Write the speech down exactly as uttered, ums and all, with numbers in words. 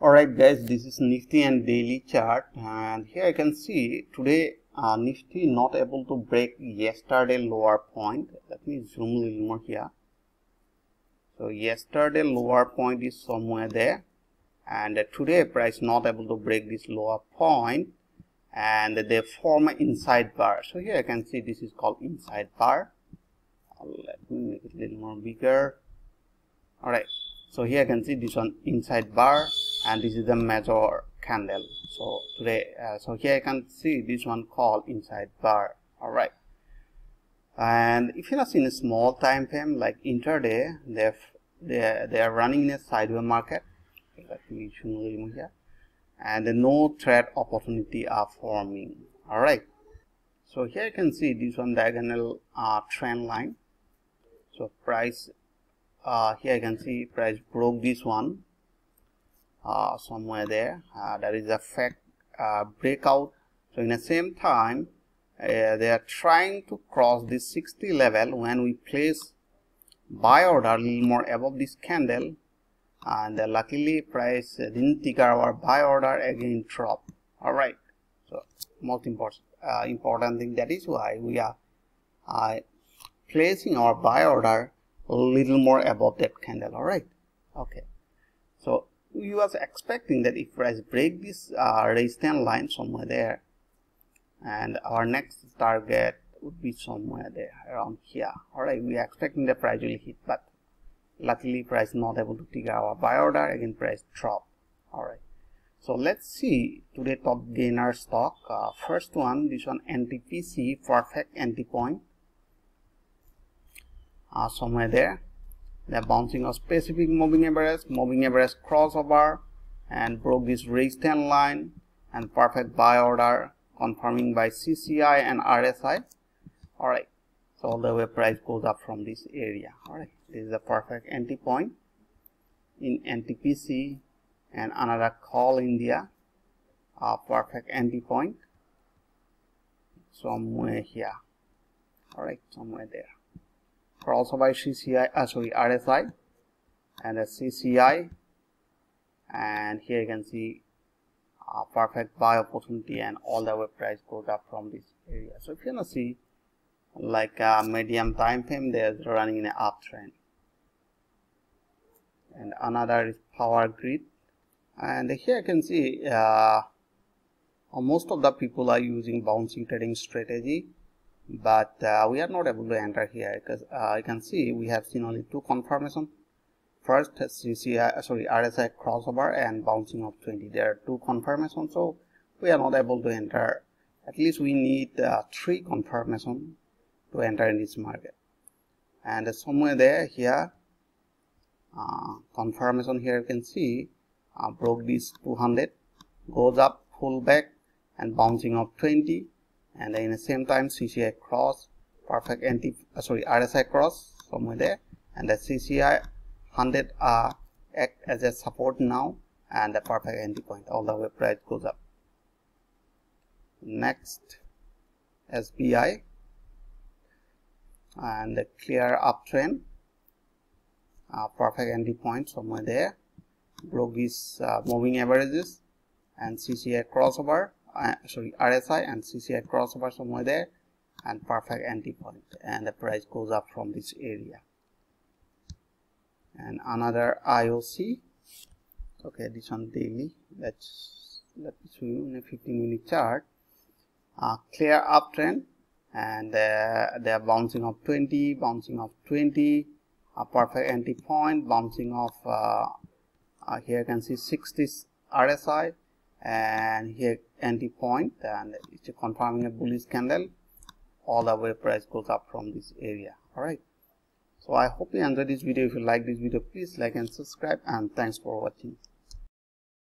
Alright guys, this is Nifty and daily chart, and here I can see today uh, Nifty not able to break yesterday lower point. Let me zoom a little more here. So yesterday lower point is somewhere there, and uh, today price not able to break this lower point, and they form an inside bar. So here I can see this is called inside bar. Let me make it a little more bigger. Alright, so here I can see this one inside bar, and this is the major candle. So today uh, so here I can see this one called inside bar. All right, and if you are seeing a small time frame like intraday, they're they they are running in a sideways market. Let me show you here, and no trade opportunity are forming. All right, so here you can see this one diagonal uh, trend line. So price uh, here I can see price broke this one Uh, somewhere there, uh, that is a fact uh, breakout. So in the same time, uh, they are trying to cross this sixty level when we place buy order a little more above this candle, and uh, luckily price didn't trigger our buy order, again drop. All right, so most important uh, important thing, that is why we are uh, placing our buy order a little more above that candle. All right, okay, so we was expecting that if price break this uh, resistance line somewhere there, and our next target would be somewhere there around here. All right, we are expecting the price will hit, but luckily price not able to trigger our buy order, again price drop. All right, so let's see today top gainer stock. Uh, first one, this one N T P C, perfect entry point uh, somewhere there. The bouncing of specific moving average, moving average crossover, and broke this resistance line, and perfect buy order confirming by C C I and R S I. All right, so all the way price goes up from this area. All right, this is the perfect entry point in N T P C, and another call India, a perfect entry point somewhere here. All right, somewhere there. Crossover C C I, uh, sorry R S I, and a C C I, and here you can see a perfect buy opportunity, and all the way price goes up from this area. So if you wanna see like a medium time frame, they're running in an uptrend. And another is PowerGrid, and here you can see uh, most of the people are using bouncing trading strategy. But uh, we are not able to enter here because uh, I can see we have seen only two confirmation. First C C I, sorry R S I crossover and bouncing of twenty. There are two confirmations, so we are not able to enter. At least we need uh, three confirmation to enter in this market. And uh, somewhere there here uh, confirmation here you can see uh, broke this two hundred, goes up, pull back, and bouncing of twenty. And in the same time C C I cross, perfect anti uh, sorry R S I cross somewhere there, and the C C I one hundred uh, act as a support now, and the perfect entry point. All the way price goes up. Next S B I, and the clear uptrend, uh, perfect entry point somewhere there, broke these uh, moving averages, and C C I crossover. Uh, sorry R S I and C C I crossover somewhere there, and perfect entry point, and the price goes up from this area. And another I O C. Okay, this one daily. Let's let me show you in a fifteen minute chart. Uh, clear uptrend, and uh, they are bouncing of twenty, bouncing of twenty, a perfect entry point, bouncing of uh, uh, here you can see sixty R S I, and here entry point, and it's confirming a bullish candle. All the way price goes up from this area. All right, so I hope you enjoyed this video. If you like this video, please like and subscribe, and thanks for watching.